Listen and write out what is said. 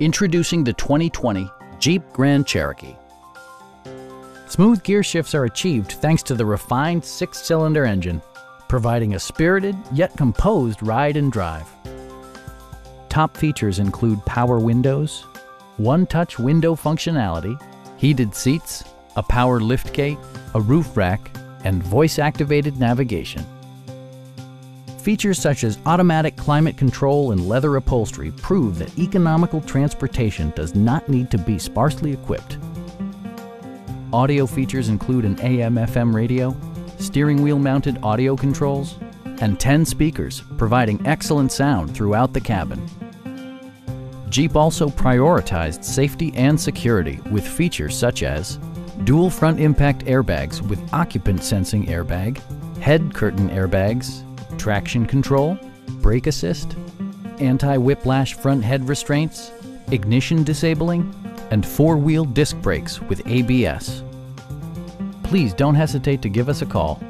Introducing the 2020 Jeep Grand Cherokee. Smooth gear shifts are achieved thanks to the refined six-cylinder engine, providing a spirited yet composed ride and drive. Top features include power windows, one-touch window functionality, heated seats, a power liftgate, a roof rack, and voice-activated navigation. Features such as automatic climate control and leather upholstery prove that economical transportation does not need to be sparsely equipped. Audio features include an AM/FM radio, steering wheel-mounted audio controls, and 10 speakers, providing excellent sound throughout the cabin. Jeep also prioritized safety and security with features such as dual front impact airbags with occupant sensing airbag, head curtain airbags, traction control, brake assist, anti-whiplash front head restraints, ignition disabling, and four-wheel disc brakes with ABS. Please don't hesitate to give us a call.